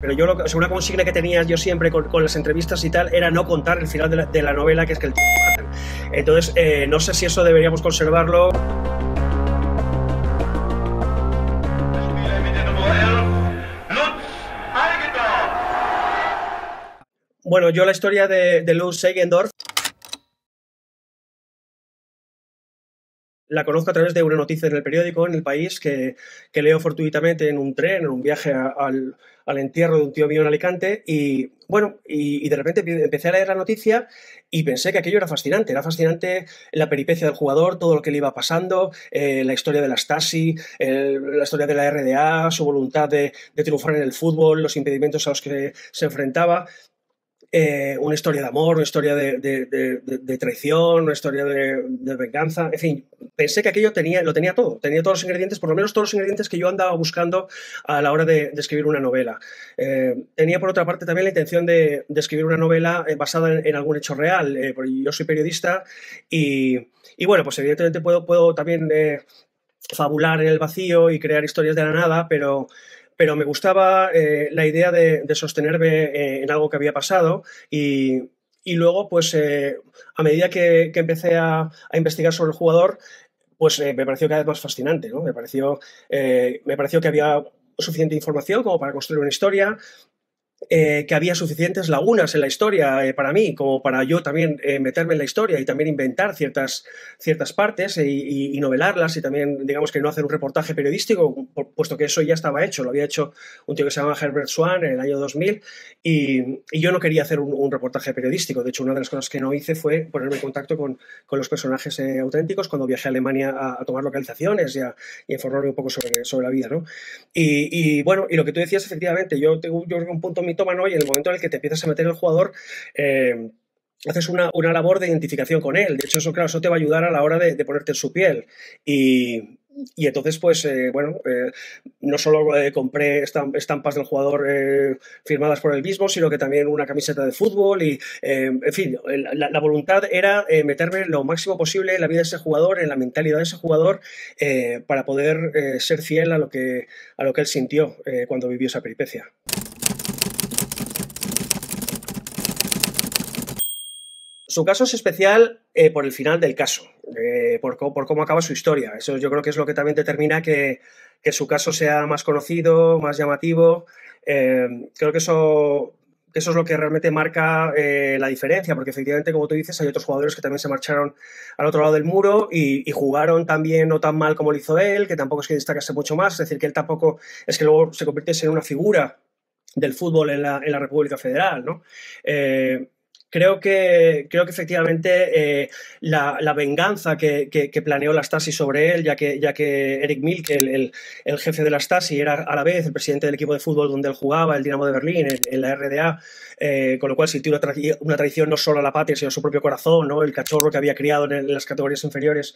Pero yo, una consigna que tenía yo siempre con las entrevistas y tal era no contar el final de la novela, que es que el tío lo matan. Entonces, no sé si eso deberíamos conservarlo. Bueno, yo la historia de Lutz Eigendorf la conozco a través de una noticia en el periódico, en El País, que leo fortuitamente en un tren, en un viaje al entierro de un tío mío en Alicante. Y bueno, y de repente empecé a leer la noticia y pensé que aquello era fascinante. Era fascinante la peripecia del jugador, todo lo que le iba pasando, la historia de la Stasi, la historia de la RDA, su voluntad de triunfar en el fútbol, los impedimentos a los que se enfrentaba. Una historia de amor, una historia de traición, una historia de venganza, en fin, pensé que aquello lo tenía todo, tenía todos los ingredientes, por lo menos todos los ingredientes que yo andaba buscando a la hora de escribir una novela. Tenía por otra parte también la intención de escribir una novela basada en algún hecho real, porque yo soy periodista y bueno, pues evidentemente puedo también fabular en el vacío y crear historias de la nada, pero me gustaba la idea de sostenerme en algo que había pasado y luego, pues a medida que empecé a investigar sobre el jugador, pues me pareció cada vez más fascinante, ¿no? Me pareció que había suficiente información como para construir una historia, que había suficientes lagunas en la historia para mí, como para yo también meterme en la historia y también inventar ciertas partes y novelarlas y también, digamos, que no hacer un reportaje periodístico, puesto que eso ya estaba hecho, lo había hecho un tío que se llamaba Herbert Swan en el año 2000 y yo no quería hacer un reportaje periodístico. De hecho, una de las cosas que no hice fue ponerme en contacto con los personajes auténticos cuando viajé a Alemania a tomar localizaciones y a informarme un poco sobre la vida, ¿no? Y bueno, y lo que tú decías, efectivamente, yo creo que un punto mitómano, y en el momento en el que te empiezas a meter el jugador, haces una labor de identificación con él. De hecho, eso, claro, eso te va a ayudar a la hora de ponerte en su piel. Y entonces, pues, bueno, no solo compré estampas del jugador firmadas por él mismo, sino que también una camiseta de fútbol y, en fin, la voluntad era meterme lo máximo posible en la vida de ese jugador, en la mentalidad de ese jugador, para poder ser fiel a lo que él sintió cuando vivió esa peripecia. Su caso es especial por el final del caso, por cómo acaba su historia. Eso yo creo que es lo que también determina que su caso sea más conocido, más llamativo. Creo que eso es lo que realmente marca la diferencia, porque efectivamente, como tú dices, hay otros jugadores que también se marcharon al otro lado del muro y jugaron también no tan mal como lo hizo él, que tampoco es que destacase mucho más. Es decir, que él tampoco es que luego se convirtiese en una figura del fútbol en la República Federal, ¿no? Creo que efectivamente la venganza que planeó la Stasi sobre él, ya que Erich Mielke, el jefe de la Stasi, era a la vez el presidente del equipo de fútbol donde él jugaba, el Dinamo de Berlín, en la RDA, con lo cual sintió una traición no solo a la patria, sino a su propio corazón, ¿no? El cachorro que había criado en las categorías inferiores.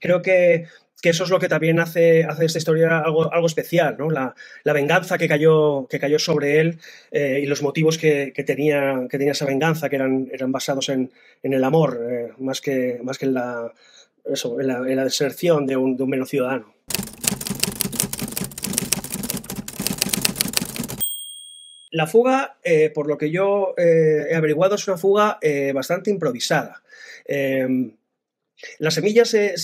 Creo que eso es lo que también hace esta historia algo especial, ¿no? La venganza que cayó sobre él y los motivos que tenía esa venganza, que eran basados en el amor, más que en la deserción de un mero ciudadano. La fuga, por lo que yo he averiguado, es una fuga bastante improvisada. La semilla se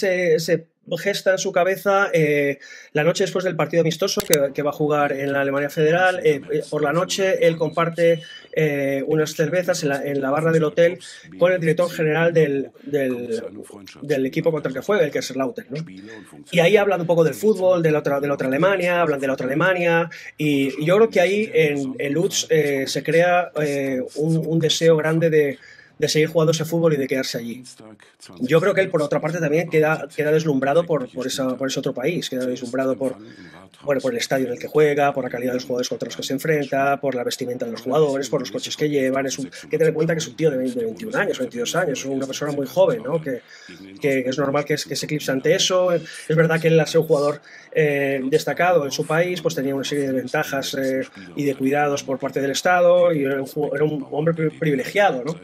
gesta en su cabeza la noche después del partido amistoso que va a jugar en la Alemania Federal. Por la noche él comparte unas cervezas en la barra del hotel con el director general del equipo contra el que juega, el Kaiserslautern, ¿no? Y ahí hablan un poco del fútbol, de la otra Alemania, hablan de la otra Alemania y yo creo que ahí en Lutz se crea un deseo grande de seguir jugando ese fútbol y de quedarse allí. Yo creo que él, por otra parte, también queda deslumbrado por ese otro país, queda deslumbrado por el estadio en el que juega, por la calidad de los jugadores contra los que se enfrenta, por la vestimenta de los jugadores, por los coches que llevan. Hay que tener en cuenta que es un tío de 21 años, 22 años, una persona muy joven, ¿no? Que es normal que se eclipse ante eso. Es verdad que él, al ser un jugador destacado en su país, pues tenía una serie de ventajas y de cuidados por parte del Estado, y era un hombre privilegiado, ¿no?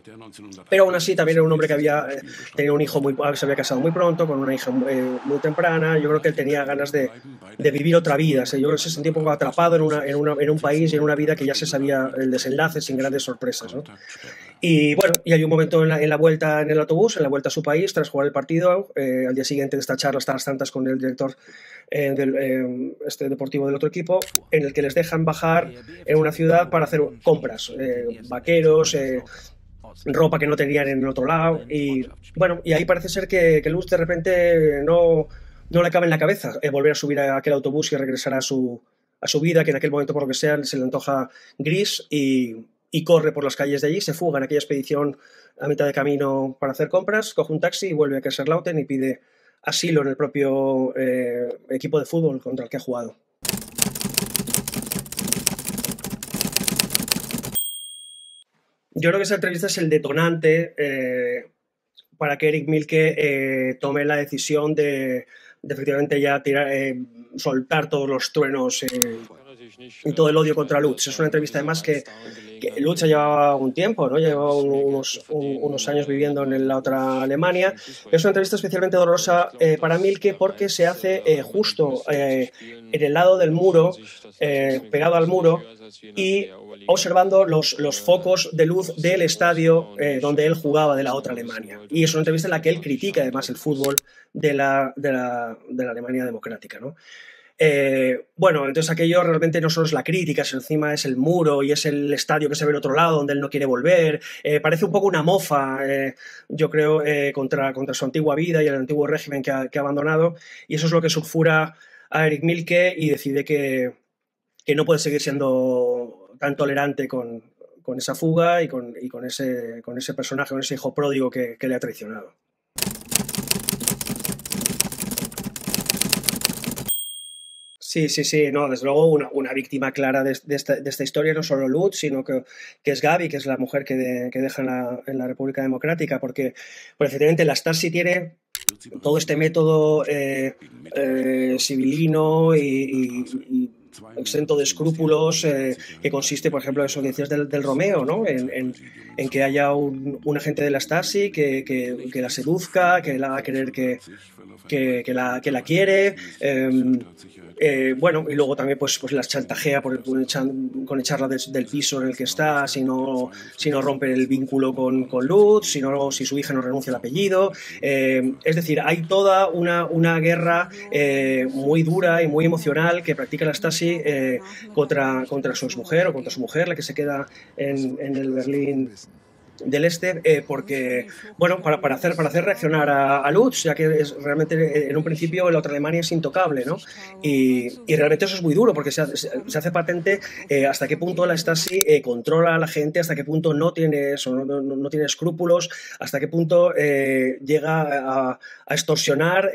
Pero aún así también era un hombre que había tenido un hijo se había casado muy pronto, con una hija muy temprana. Yo creo que él tenía ganas de vivir otra vida. O sea, yo creo que se sentía un poco atrapado en un país y en una vida que ya se sabía el desenlace sin grandes sorpresas, ¿no? Y bueno, y hay un momento en la vuelta en el autobús, en la vuelta a su país, tras jugar el partido, al día siguiente de esta charla hasta las tantas con el director deportivo del otro equipo, en el que les dejan bajar en una ciudad para hacer compras, vaqueros, ropa que no tenían en el otro lado. Y bueno, y ahí parece ser que Lutz de repente no le cabe en la cabeza volver a subir a aquel autobús y regresar a su vida, que en aquel momento por lo que sea se le antoja gris, y corre por las calles de allí, se fuga en aquella expedición a mitad de camino para hacer compras, coge un taxi y vuelve a Kaiserslautern y pide asilo en el propio equipo de fútbol contra el que ha jugado. Yo creo que esa entrevista es el detonante para que Erich Mielke tome la decisión de efectivamente ya soltar todos los truenos y todo el odio contra Lutz. Es una entrevista además que Lutz ya llevaba algún tiempo, ¿no? Llevaba unos años viviendo en la otra Alemania. Es una entrevista especialmente dolorosa para Mielke porque se hace justo en el lado del muro, pegado al muro, y observando los focos de luz del estadio donde él jugaba de la otra Alemania. Y es una entrevista en la que él critica además el fútbol de la Alemania democrática, ¿no? Bueno, entonces aquello realmente no solo es la crítica, encima es el muro y es el estadio que se ve en otro lado donde él no quiere volver. Parece un poco una mofa, yo creo, contra su antigua vida y el antiguo régimen que ha abandonado, y eso es lo que sulfura a Erich Mielke, y decide que no puede seguir siendo tan tolerante con esa fuga y con ese personaje, con ese hijo pródigo que le ha traicionado. Sí, no, desde luego una víctima clara de esta historia, no solo Lutz, sino que es Gaby, que es la mujer que deja en la República Democrática, porque efectivamente la Stasi tiene todo este método civilino y exento de escrúpulos, que consiste, por ejemplo, en eso que decías del Romeo, ¿no? En que haya un agente de la Stasi que la seduzca, que la haga creer que la quiere, bueno, y luego también pues la chantajea con echarla del piso en el que está si no rompe el vínculo con Lutz, si su hija no renuncia al apellido. Es decir, hay toda una guerra muy dura y muy emocional que practica la Stasi contra su exmujer o contra su mujer, la que se queda en el Berlín del Este, porque, bueno, para hacer reaccionar a Lutz, ya que realmente en un principio la otra Alemania es intocable, ¿no? Y realmente eso es muy duro, porque se hace patente hasta qué punto la Stasi controla a la gente, hasta qué punto no tiene eso, no tiene escrúpulos, hasta qué punto llega a extorsionar,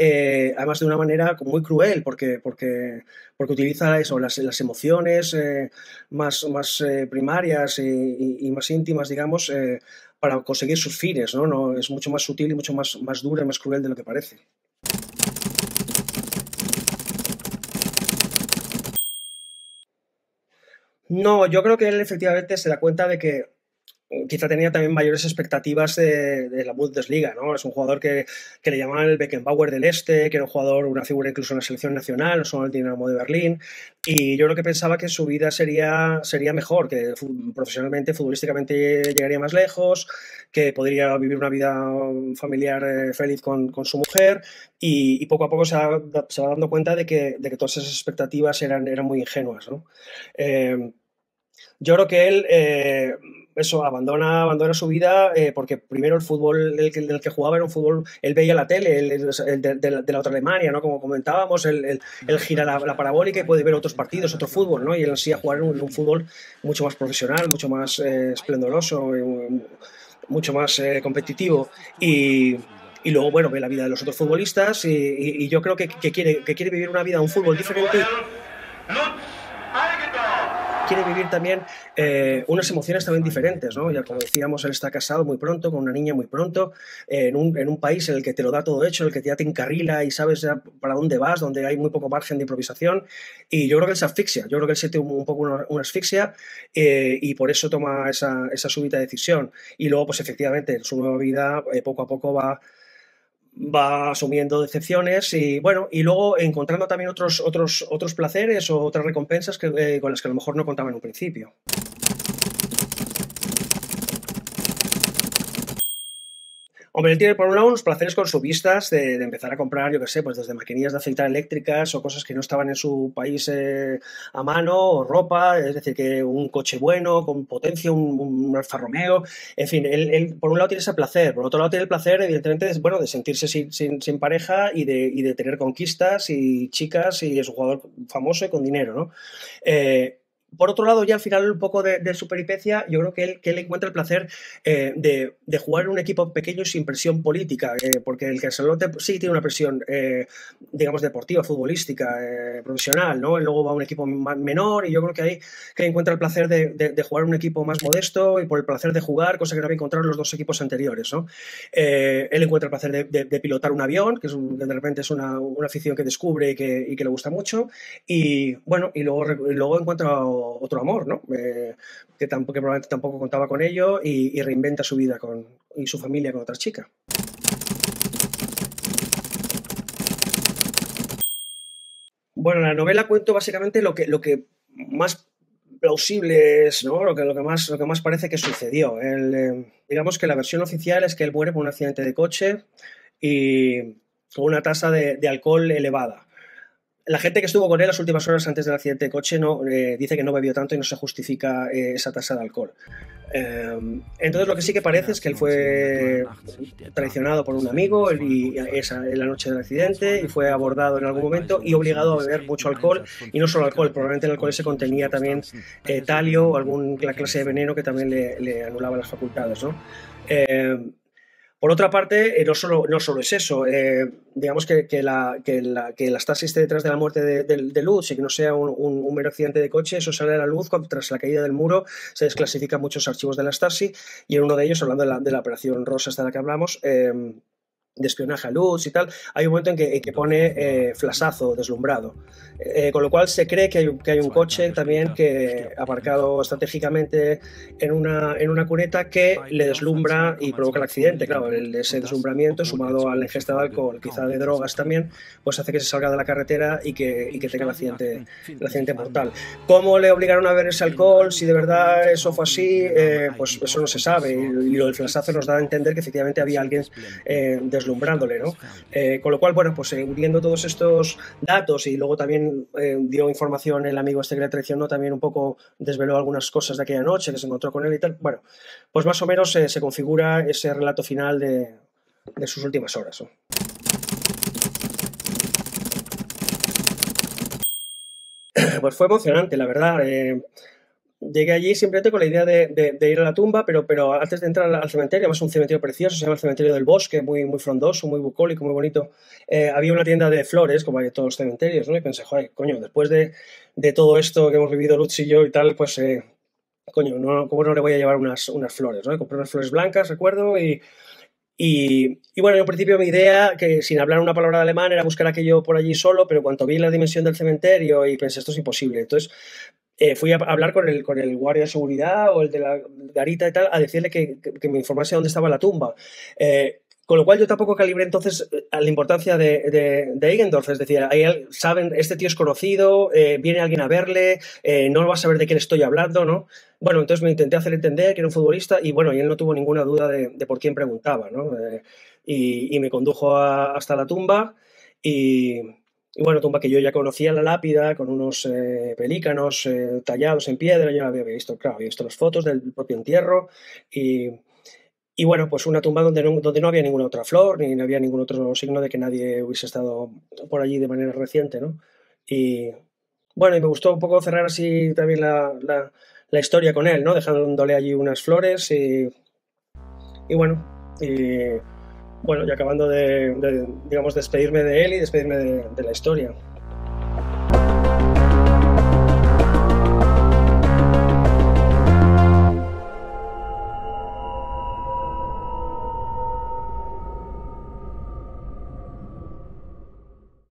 además de una manera muy cruel, porque utiliza eso, las emociones más primarias y más íntimas, digamos, para conseguir sus fines, ¿no? No, es mucho más sutil y mucho más dura y más cruel de lo que parece. No, yo creo que él efectivamente se da cuenta de que quizá tenía también mayores expectativas de la Bundesliga, ¿no? Es un jugador que le llamaban el Beckenbauer del Este, que era un jugador, una figura incluso en la selección nacional, no solo en el Dinamo de Berlín, y yo creo que pensaba que su vida sería mejor, que profesionalmente, futbolísticamente llegaría más lejos, que podría vivir una vida familiar feliz con su mujer, y poco a poco se va dando cuenta de que todas esas expectativas eran muy ingenuas, ¿no? Yo creo que él eso, abandona su vida porque primero el fútbol del que jugaba era un fútbol, él veía la tele, de la otra Alemania, ¿no? Como comentábamos, él gira la parabólica y puede ver otros partidos, otro fútbol, ¿no? Y él ansía jugar en un fútbol mucho más profesional, mucho más esplendoroso, mucho más competitivo, y luego, bueno, ve la vida de los otros futbolistas, y yo creo que quiere vivir una vida, un fútbol diferente. quiere vivir también unas emociones también diferentes, ¿no? Ya como decíamos, él está casado muy pronto, con una niña muy pronto, en un país en el que te lo da todo hecho, en el que ya te encarrila y sabes ya para dónde vas, donde hay muy poco margen de improvisación, y yo creo que él se asfixia, yo creo que él siente un poco una asfixia y por eso toma esa súbita decisión. Y luego, pues efectivamente, su nueva vida poco a poco va asumiendo decepciones y bueno, y luego encontrando también otros placeres o otras recompensas que, con las que a lo mejor no contaba en un principio. Hombre, él tiene por un lado unos placeres consumistas de empezar a comprar, yo qué sé, pues desde maquinillas de aceitar eléctricas o cosas que no estaban en su país a mano, o ropa, es decir, que un coche bueno, con potencia, un Alfa Romeo, en fin, él por un lado tiene ese placer, por otro lado tiene el placer, evidentemente, de sentirse sin pareja y de tener conquistas y chicas, y es un jugador famoso y con dinero, ¿no? Por otro lado, ya al final un poco de su peripecia, yo creo que él encuentra el placer de jugar en un equipo pequeño sin presión política, porque el Kaiserslautern sí tiene una presión, digamos, deportiva, futbolística, profesional, ¿no? Él luego va a un equipo menor y yo creo que ahí que encuentra el placer de jugar en un equipo más modesto y por el placer de jugar, cosa que no había encontrado en los dos equipos anteriores, ¿no? Él encuentra el placer de pilotar un avión, que de repente es una afición que descubre y que le gusta mucho, y bueno, y luego encuentra otro amor, ¿no? Que probablemente tampoco contaba con ello y reinventa su vida y su familia con otra chica. Bueno, la novela cuento básicamente lo que más plausible es, ¿no? Lo que más parece que sucedió. Digamos que la versión oficial es que él muere por un accidente de coche y con una tasa de alcohol elevada. La gente que estuvo con él las últimas horas antes del accidente de coche dice que no bebió tanto y no se justifica esa tasa de alcohol. Entonces lo que sí que parece es que él fue traicionado por un amigo en la noche del accidente y fue abordado en algún momento y obligado a beber mucho alcohol, y no solo alcohol, probablemente el alcohol se contenía también talio o alguna clase de veneno que también le anulaba las facultades, ¿no? Por otra parte, no solo es eso, digamos que la Stasi esté detrás de la muerte de Lutz y que no sea un mero accidente de coche, eso sale a la luz tras la caída del muro, se desclasifican muchos archivos de la Stasi y en uno de ellos, hablando de la operación Rosa hasta la que hablamos, de espionaje a Lutz y tal, hay un momento en que pone flasazo, deslumbrado. Con lo cual se cree que hay un coche también que aparcado estratégicamente en una cuneta que le deslumbra y provoca el accidente. Claro, ese deslumbramiento sumado a la ingesta de alcohol, quizá de drogas también, pues hace que se salga de la carretera y que tenga el accidente mortal. ¿Cómo le obligaron a beber ese alcohol? Si de verdad eso fue así, pues eso no se sabe. Y lo del flasazo nos da a entender que efectivamente había alguien deslumbrándole, ¿no? Con lo cual, bueno, pues uniendo todos estos datos y luego también dio información el amigo este que le traicionó, también un poco desveló algunas cosas de aquella noche que se encontró con él y tal. Bueno, pues más o menos se configura ese relato final de sus últimas horas, ¿no? Pues fue emocionante, la verdad. Llegué allí simplemente con la idea de ir a la tumba, pero antes de entrar al cementerio, además un cementerio precioso, se llama el Cementerio del Bosque, muy, muy frondoso, muy bucólico, muy bonito. Había una tienda de flores, como hay en todos los cementerios, ¿no? Y pensé, joder, coño, después de todo esto que hemos vivido Lutz y yo y tal, pues, coño, ¿cómo no le voy a llevar unas flores, ¿no? Compré unas flores blancas, recuerdo, y bueno, en principio mi idea, que sin hablar una palabra de alemán, era buscar aquello por allí solo, pero cuando vi la dimensión del cementerio y pensé, esto es imposible, entonces... fui a hablar con el guardia de seguridad o el de la garita y tal, a decirle que me informase dónde estaba la tumba. Con lo cual yo tampoco calibré entonces la importancia de Eigendorf, es decir, ahí saben, este tío es conocido, viene alguien a verle, no va a saber de quién estoy hablando, ¿no? Bueno, entonces me intenté hacer entender que era un futbolista y bueno, y él no tuvo ninguna duda de por quién preguntaba, ¿no? Y me condujo hasta la tumba y bueno, tumba que yo ya conocía, la lápida, con unos pelícanos tallados en piedra, yo la había visto, claro, había visto las fotos del propio entierro y bueno, pues una tumba donde no había ninguna otra flor, ni había ningún otro signo de que nadie hubiese estado por allí de manera reciente, ¿no? Y bueno, y me gustó un poco cerrar así también la historia con él, ¿no? Dejándole allí unas flores y bueno, y... Bueno, y acabando de, digamos, despedirme de él y despedirme de la historia.